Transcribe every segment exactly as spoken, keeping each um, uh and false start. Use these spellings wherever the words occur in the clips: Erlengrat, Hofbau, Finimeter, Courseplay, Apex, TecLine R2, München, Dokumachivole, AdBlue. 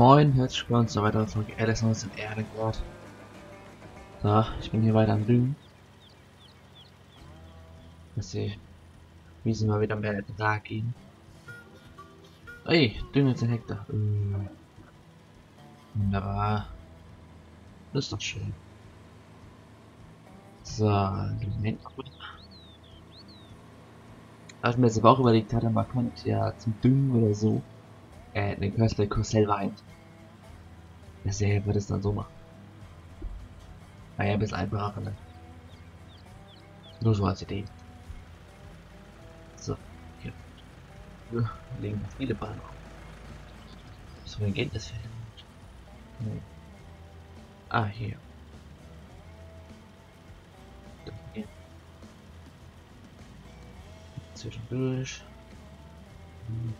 Moin, herzlich willkommen zu weiteren Folge Erlengrat in Erlengrat. So, ich bin hier weiter am Dünen. Dass die Wiesen mal wieder mehr Ertrag gehen. Ey, Dünge zehn Hektar. Mmh. Wunderbar. Das ist doch schön. So, Moment. Was mir jetzt aber auch überlegt hatte, man könnte ja zum Düngen oder so äh, den Courseplay selber ein. Das ja, würde es dann so machen. Naja, ein bisschen einfacher, ne? Nur so als Idee. So, hier. Wir legen viele Bahnen auf. So, wie geht das Feld? Nee. Ah, hier. Hier. Zwischendurch. Hm.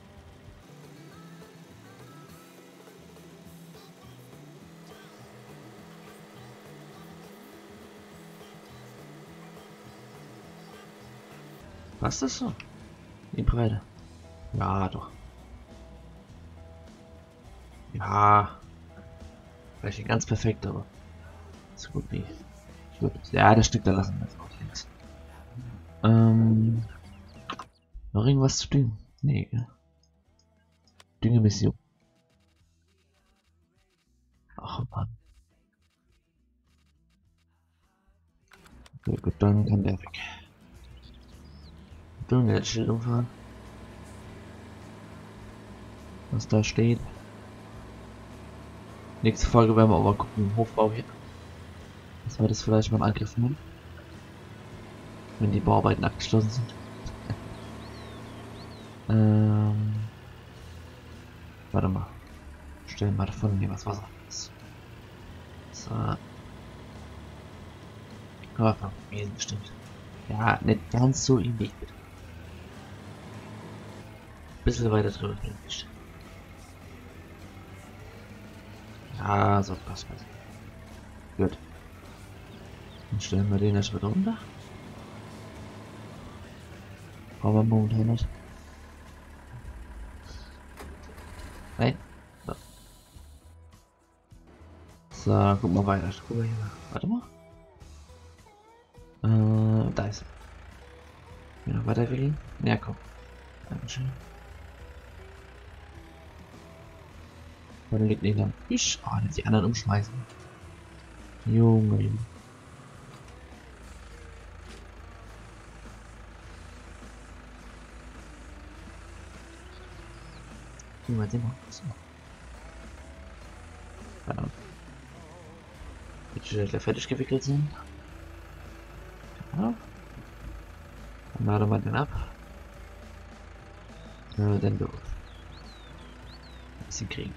Passt das so? Die Breite. Ja, doch. Ja. Vielleicht nicht ganz perfekt, aber so gut wie. Gut. Ja, das Stück da lassen wir jetzt auch links. Ähm. Noch irgendwas zu düngen? Nee, ja. Düngemission. Ach Mann. Okay, gut, dann kann der weg. Dünge jetzt Schild umfahren. Was da steht. Nächste Folge werden wir auch mal gucken im Hofbau hier. Das war das vielleicht beim Angriff nehmen. Wenn die Bauarbeiten abgeschlossen sind. ähm. Warte mal. Stellen wir davon hier was Wasser ist. So. Aber von Wesen bestimmt. Ja, nicht ganz so im Weg. Bisschen weiter drüber hinweg. Ja, so passt das. Gut. Dann stellen wir den erstmal runter. Brauchen wir momentan nicht. Nein. So. So, guck mal weiter. Guck mal hier. Warte mal. Äh, da ist er. Noch weiter gehen. Ja, komm. Dankeschön. Dann liegt nicht lang. Ich oh, die anderen umschmeißen. Junge, Junge. Guck mal, sehen wir uns noch. Verdammt. Wird schon fertig gewickelt sind. Ja. Dann laden wir den ab. Dann wir den durch. Ein bisschen kriegen.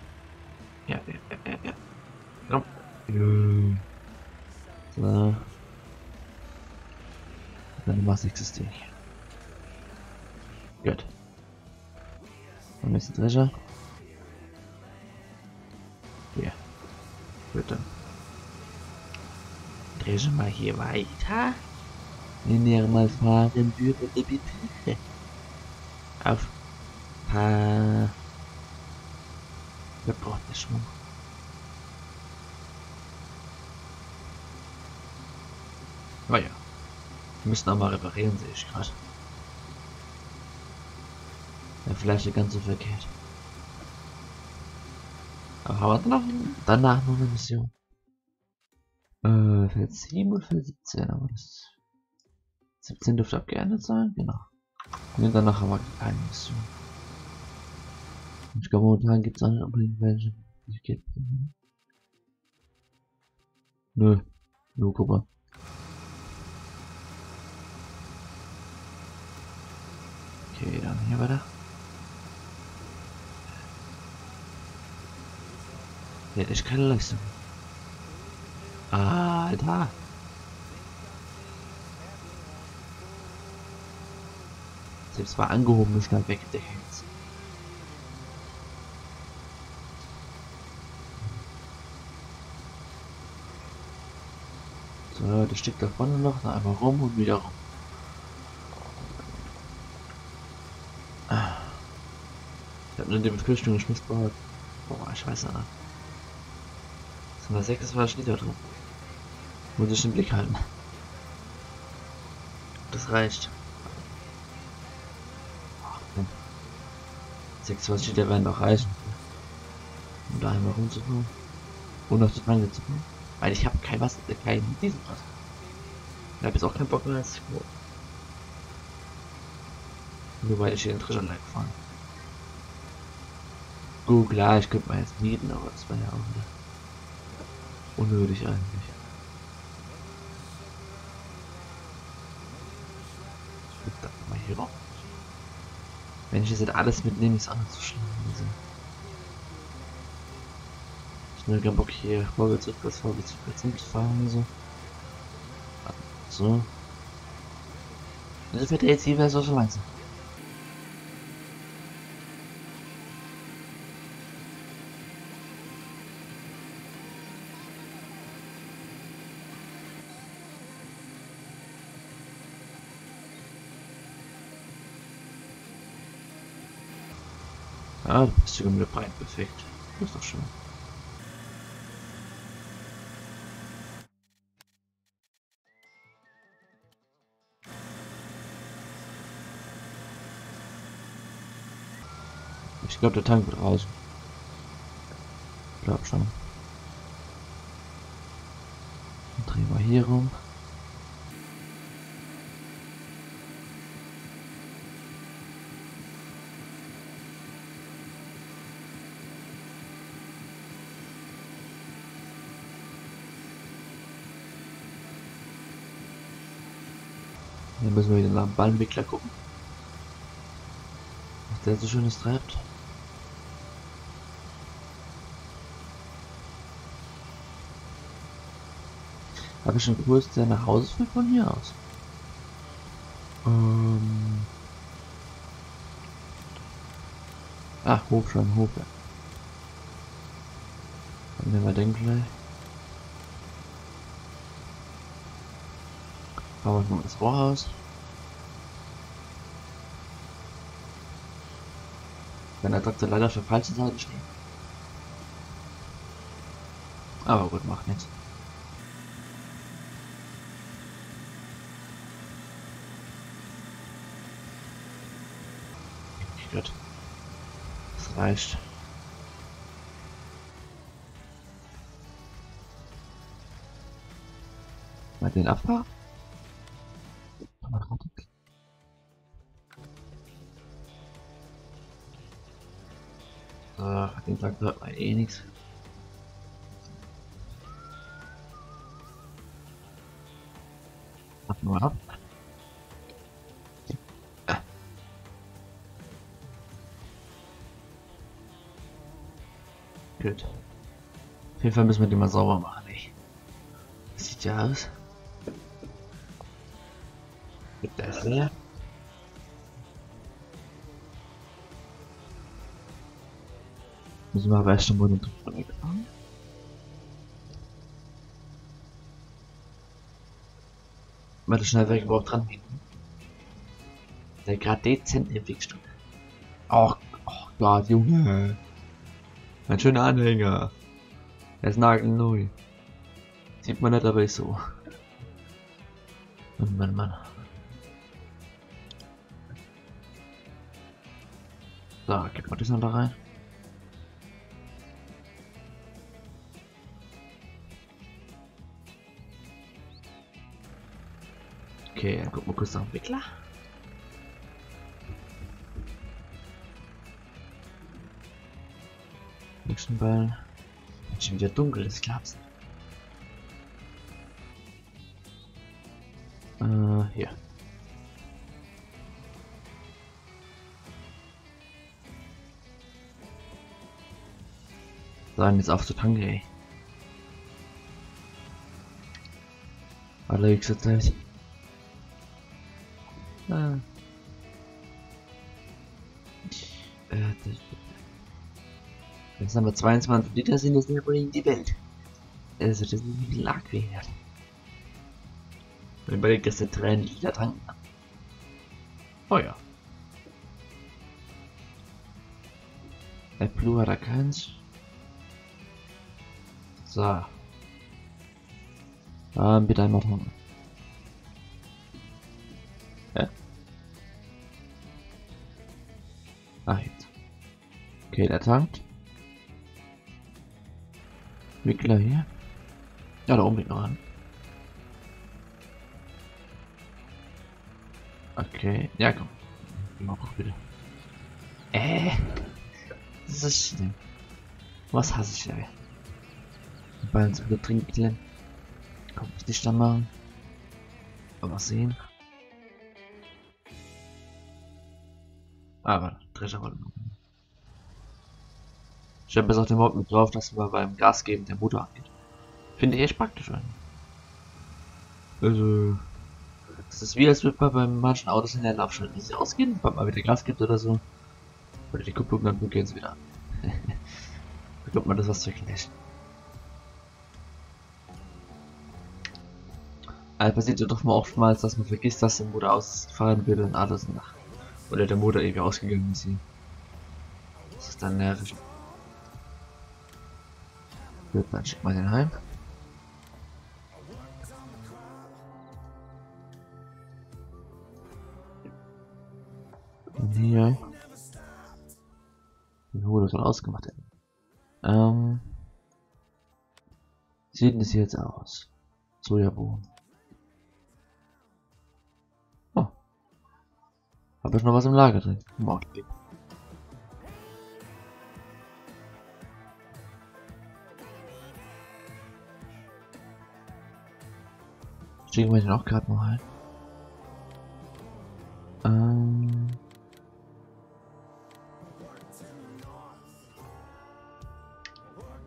Ja, ja, ja, ja. Komm. Ja. So. Dann machst du existieren. Gut. Dann müssen wir sicher. Ja. Gut dann. Drehen wir hier weiter. Wenn ihr mal fahren würdet, bitte. Auf. Ha. Wir brauchen den Schwung. Oh ja. Wir müssen auch mal reparieren, sehe ich gerade. Ja, vielleicht nicht ganz so verkehrt. Aber haben wir noch danach noch eine Mission. Äh, Feld sieben und Feld siebzehn, aber das siebzehn dürfte abgeändert sein, genau. Und danach haben wir keine Mission. Ich glaube, momentan gibt es auch nicht unbedingt welche. Ich gebe. Nö. Jo, guck mal. Okay, dann hier weiter. Der hat echt keine Leistung. Ah, Alter. Selbst war angehoben, ist schnell weg, der Hängs. So, das Stück da vorne noch, dann einmal rum und wieder rum. Ich hab nur die Befürchtung, ich muss behalten. Boah, scheiße, Alter. Sind wir sechs falsch nieder drin. Muss ich den Blick halten. Das reicht. sechsundzwanzig Liter werden noch reichen. Um da einmal rumzukommen. Und noch zu lange zu kommen. Weil ich habe kein Wasser, äh, kein diesem Wasser. Ich habe jetzt auch keinen Bock mehr als vor. Nur weil ich hier in Trischanlage gefahren. Gut, klar, ich könnte mal jetzt mieten, aber das war ja auch wieder unnötig eigentlich. Ich guck mal hier rauf. Wenn ich jetzt alles mitnehme, ist anders zu schlimm. Also ich habe keinen Bock hier vorwärts, rückwärts, vorwärts, rückwärts mitfahren und so. So. Das wird jetzt hier so schon meinst. Ah, du bist sogar wieder breit, perfekt. Das ist doch schön. Ich glaube, der Tank wird raus. Ich glaube schon. Dann drehen wir hier rum. Dann müssen wir wieder nach dem Ballentwickler gucken. Was der so schönes treibt. Habe ich einen Kurs, der nach Hause führt von hier aus? Ähm. Ach, Hof schon, Hof. Dann nehmen wir den gleich. Fahren wir mal ins Rohrhaus. Wenn der Traktor leider auf der falschen Seite steht. Aber gut, macht nichts. Gut. Das reicht. Mal den abfahren. Ach, den Tag hört man eh nichts. Warten wir ab. Ja. Gut. Auf jeden Fall müssen wir den mal sauber machen, ey. Das sieht ja aus. Gut, da ist er. Müssen wir aber erst schon mal den Druck wegfahren. Weil das Schneidwerk überhaupt dran hängt. Der gerade dezent im Wegstück. Och, och Gott, Junge. Ein schöner Anhänger. Er ist nagelneu. Sieht man nicht, aber ist so. Mann, Mann, Mann. So, gib mal das noch da rein. Okay, dann gucken wir kurz nach dem Entwickler. Nächsten Ball. Jetzt schon wieder dunkel, das klappt's. Äh, hier. So, jetzt auf zu Tanke, ey. Allerdings zur Zeit. Ah. Jetzt haben wir zweiundzwanzig Liter, sind das nicht unbedingt die Welt. Also das ist ein Lack weniger. Wenn man denkt, dass der drei Liter tanken kann. Oh ja. Der Blue hat er keins. So. Ähm, bitte einmal dran. Hä? Ah, jetzt. Okay, der tankt. Wickler hier. Ja, da oben geht noch an. Okay, ja komm. Noch wieder. Äh. Das ist schlimm. Was hasse ich denn? Bei uns wieder trinken. Komm ich nicht da machen. Aber sehen. Aber, dritte Rolle. Ich habe bis auf den Mod mit drauf, dass wir beim Gas geben der Motor angeht. Finde ich echt praktisch an. Also. Das ist wie als würde man bei manchen Autos in der Laufschritt nicht ausgehen, weil man wieder Gas gibt oder so. Oder die Kupplung, dann gehen sie wieder an. Da glaubt man, das was zu knechten. Also passiert ja doch mal oftmals, dass man vergisst, dass der Motor ausfahren würde und alles nach. Oder der Motor irgendwie ausgegangen ist. Das ist dann nervig. Gut, dann schickt man den heim. Hier. Den Holo soll ausgemacht werden. Ähm. Sieht es jetzt aus? Sojabohnen. Oh. Habe ich noch was im Lager drin? Im Augenblick. Schicken wir den auch gerade mal rein. Ähm.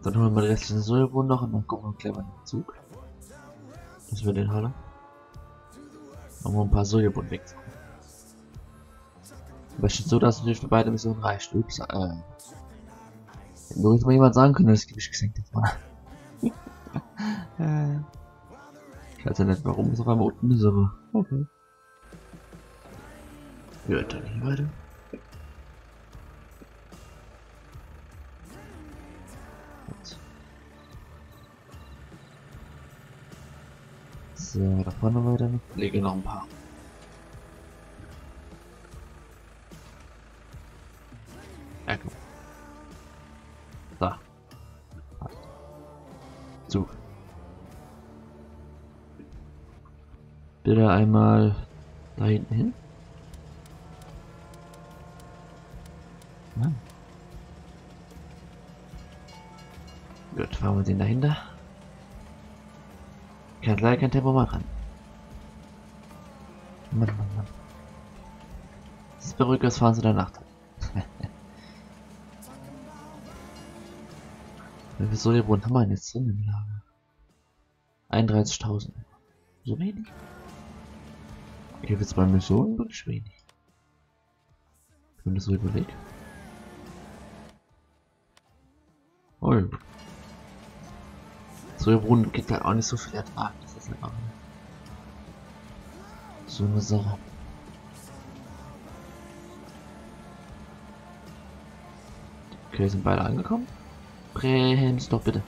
Dann holen wir mal den restlichen Sojabohnen noch und dann gucken wir gleich mal den Zug. Das wird den Halle. Machen wir ein paar Sojabohnen weg. Aber steht so, dass natürlich für beide Missionen reicht. Ups, äh. Nur jetzt mal jemand sagen können, das Gewicht gesenkt hat. äh. Ich weiß ja nicht, warum es auf einmal unten ist, aber okay. Ja, dann hier weiter. So, da vorne weiter. Lege noch ein paar. Ja, gut. Da. So. Bitte einmal da hinten hin. Nein. Gut, fahren wir den dahinter. Kein leider kein Tempo machen. Mann, Mann, Mann. Das ist beruhigt, das fahren sie danach. Wenn wir so hier wohnen, haben wir jetzt drin im Lager. einunddreißigtausend. So wenig? Hier wird es bei Missionen wirklich wenig. Wenn das so überlegt. Oh ja. So ein Brunnen geht halt auch nicht so viel ertragen. Das ist halt auch nicht so eine Sache. Okay, sind beide angekommen. Bremst doch bitte.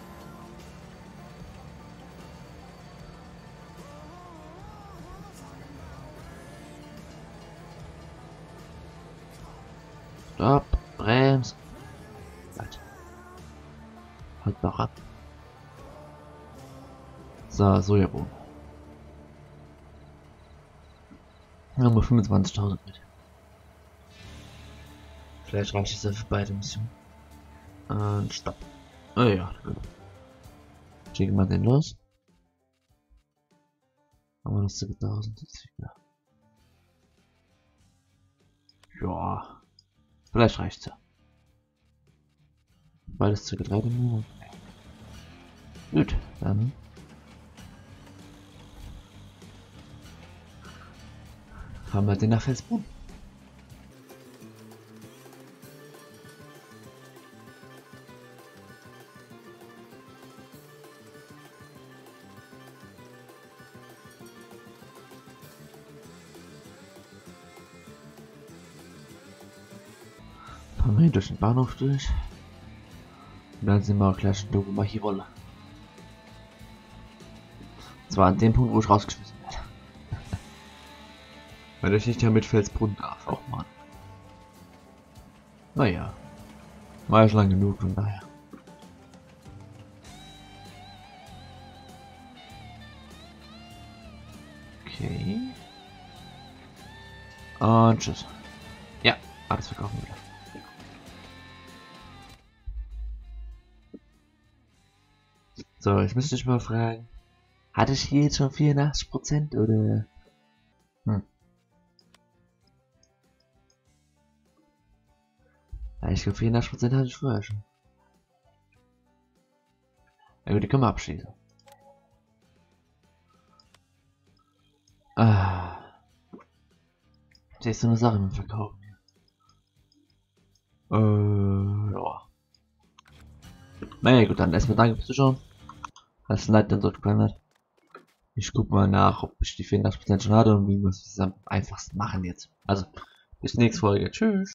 Stopp, Brems. Halt. Halt noch ab. So, Sojabohnen. Haben wir fünfundzwanzigtausend mit. Vielleicht reicht es ja für beide Missionen. Und stopp. Oh ja, gut. Schicken wir den los. Haben wir noch siebentausend. Ja. Vielleicht reicht's ja. Beides zu Getreide nur. Gut, dann. Haben wir den nach Felsbrunn. Durch den Bahnhof durch und dann sind wir auch gleich in Dokumachivole. Das war an dem Punkt, wo ich rausgeschmissen werde. Weil ich nicht ja mit Felsbrunnen darf, auch mal. Naja. War ja schon lang genug, und daher. Okay. Und tschüss. Ja, alles verkaufen wieder. So, ich müsste dich mal fragen. Hatte ich hier jetzt schon vierundachtzig Prozent oder? Hm. Ja, ich glaube vierundachtzig Prozent hatte ich vorher schon. Ja gut, die können wir abschließen. Ah. Das ist so eine Sache mit dem Verkaufen. Äh, ja. Naja gut, dann erstmal danke fürs Zuschauen. Das Leid dann dort gelandet. Ich guck mal nach, ob ich die vierundachtzig Prozent schon hatte und wie wir es am einfachsten machen jetzt. Also, bis nächste Folge. Tschüss.